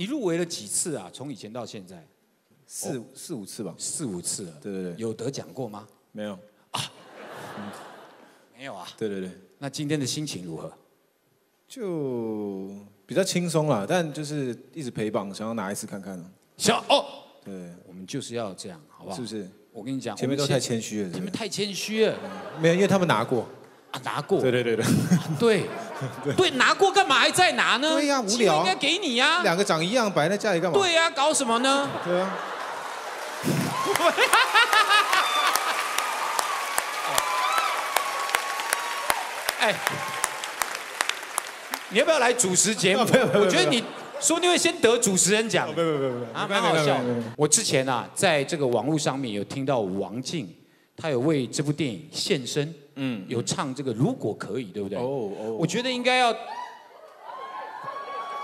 你入围了几次啊？从以前到现在，四五次吧。4、5次了。对对对。有得奖过吗？没有啊。没有啊。对对对。那今天的心情如何？就比较轻松啦，但就是一直陪榜，想要拿一次看看。想哦。对，我们就是要这样，好不好？是不是？我跟你讲，前面都太谦虚了。你们太谦虚了。没有，因为他们拿过。 啊，拿过。对对对对，对对，拿过干嘛还在拿呢？对呀，无聊。应该给你呀。两个长一样，摆在家里干嘛？对呀，搞什么呢？对啊。哎，你要不要来主持节目？我觉得你说不定会先得主持人奖。不，啊，蛮好笑。我之前啊，在这个网络上面有听到王静，她有为这部电影献身。 嗯，有唱这个如果可以，对不对？哦，我觉得应该要，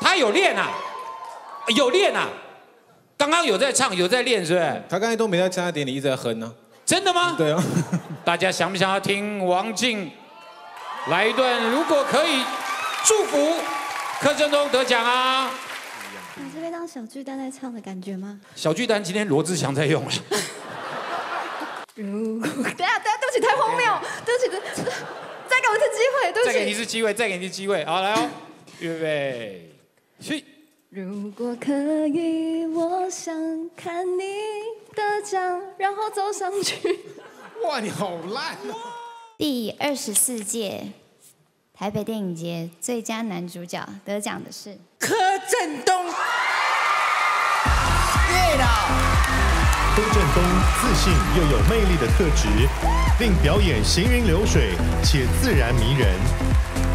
他有练啊，有练啊，刚刚有在唱，有在练，是不是？他刚才都没在参加典礼，一直在哼呢。真的吗？对啊。大家想不想要听王静来一段？如果可以，祝福柯震东得奖啊！你是被当小巨蛋在唱的感觉吗？小巨蛋今天罗志祥在用了。 等下，对不起，太荒谬，对不起，再给我一次机会，对不起，再给你一次机会，再给你一次机会，好，来哦，预备，去。如果可以，我想看你得奖，然后走上去。哇，你好烂哦！第24届台北电影节最佳男主角得奖的是柯震东。对了。 柯震东自信又有魅力的特质，令表演行云流水且自然迷人，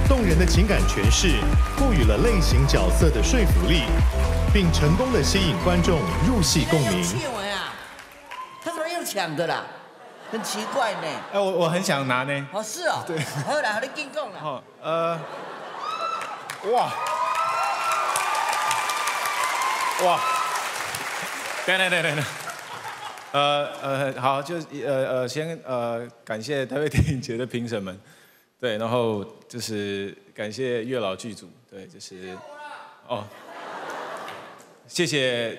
动人的情感诠释赋予了类型角色的说服力，并成功的吸引观众入戏共鸣。谢文啊，他怎么又抢的啦？很奇怪呢。哎，我很想拿呢。哦，是哦。对。好啦，你进攻啦。哦，哇，等。 好，就先感谢台北电影节的评审们，对，然后就是感谢月老剧组，对，就是哦，谢谢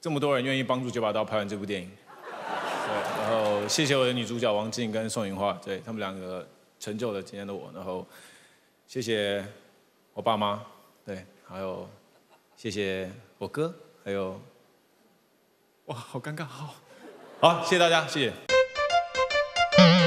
这么多人愿意帮助九把刀拍完这部电影，对，然后谢谢我的女主角王静跟宋芸桦，对他们两个成就了今天的我，然后谢谢我爸妈，对，还有谢谢我哥，还有。 哇，好尴尬，好，谢谢大家，谢谢。